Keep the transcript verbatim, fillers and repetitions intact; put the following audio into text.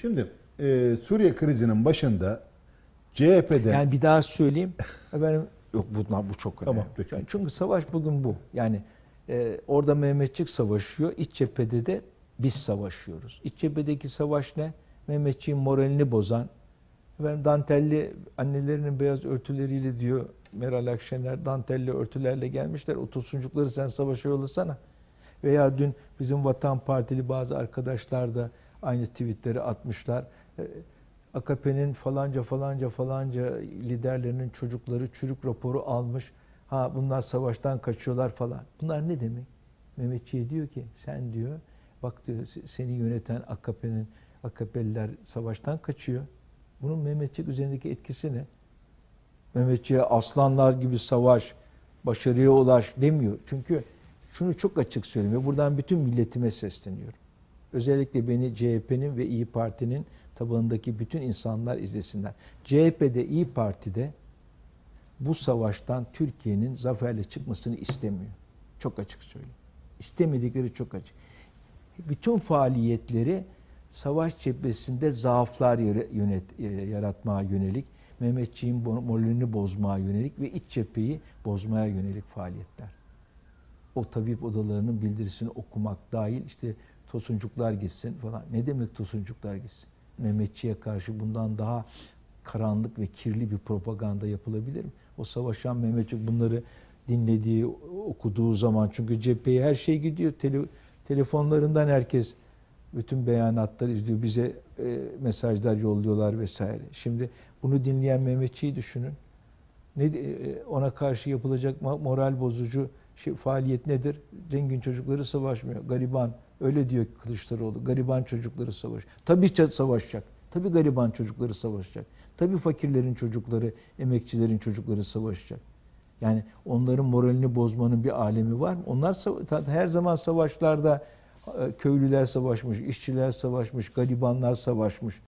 Şimdi e, Suriye krizinin başında C H P'den... Yani bir daha söyleyeyim. Efendim, yok bunlar, bu çok önemli. Tamam, yani çünkü savaş bugün bu. Yani e, orada Mehmetçik savaşıyor. İç cephede de biz savaşıyoruz. İç cephedeki savaş ne? Mehmetçik'in moralini bozan, efendim, dantelli annelerinin beyaz örtüleriyle diyor Meral Akşener, dantelli örtülerle gelmişler. O tosuncukları sen savaşa yollasana. Veya dün bizim Vatan Partili bazı arkadaşlar da aynı tweetleri atmışlar. A K P'nin falanca falanca falanca liderlerinin çocukları çürük raporu almış. Ha bunlar savaştan kaçıyorlar falan. Bunlar ne demek? Mehmetçik diyor ki sen diyor bak diyor seni yöneten A K P'nin A K P'liler savaştan kaçıyor. Bunun Mehmetçik üzerindeki etkisi ne? Mehmetçik'e aslanlar gibi savaş, başarıya ulaş demiyor. Çünkü şunu çok açık söyleyeyim. Buradan bütün milletime sesleniyorum. Özellikle beni C H P'nin ve İyi Parti'nin tabanındaki bütün insanlar izlesinler. C H P'de, İyi Parti'de bu savaştan Türkiye'nin zaferle çıkmasını istemiyor. Çok açık söyleyeyim. İstemedikleri çok açık. Bütün faaliyetleri savaş cephesinde zaaflar yönet, yaratmaya yönelik, Mehmetçik'in moralini bozmaya yönelik ve iç cepheyi bozmaya yönelik faaliyetler. O tabip odalarının bildirisini okumak dahil, işte tosuncuklar gitsin falan. Ne demek tosuncuklar gitsin? Mehmetçik'e karşı bundan daha karanlık ve kirli bir propaganda yapılabilir mi? O savaşan Mehmetçik bunları dinlediği, okuduğu zaman, çünkü cepheye her şey gidiyor. Tele, telefonlarından herkes bütün beyanatları izliyor. Bize e, mesajlar yolluyorlar vesaire. Şimdi bunu dinleyen Mehmetçik'i düşünün. Ne, e, ona karşı yapılacak moral bozucu şey, faaliyet nedir? Zengin çocukları savaşmıyor. Gariban. Öyle diyor Kılıçdaroğlu. Gariban çocukları savaşıyor. Tabii savaşacak. Tabii gariban çocukları savaşacak. Tabii fakirlerin çocukları, emekçilerin çocukları savaşacak. Yani onların moralini bozmanın bir alemi var mı? Onlar her zaman savaşlarda köylüler savaşmış, işçiler savaşmış, garibanlar savaşmış.